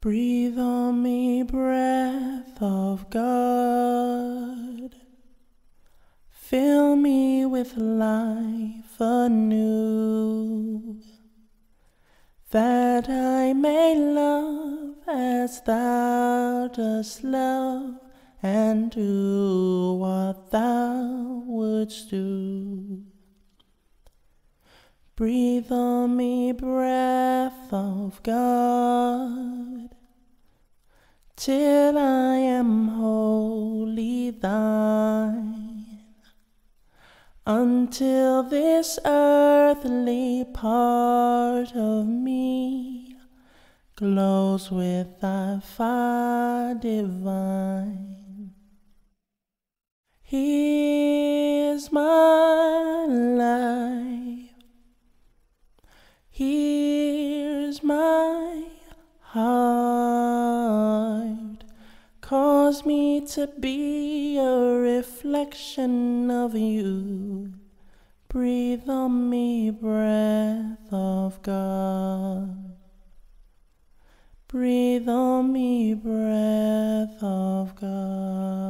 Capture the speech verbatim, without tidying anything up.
Breathe on me, breath of God. Fill me with life anew, that I may love as thou dost love, and do what thou wouldst do. Breathe on me, breath of God, till I am wholly thine, until this earthly part of me glows with thy fire divine. Here's my life, here's my heart, cause me to be a reflection of you. Breathe on me, breath of God. Breathe on me, breath of God.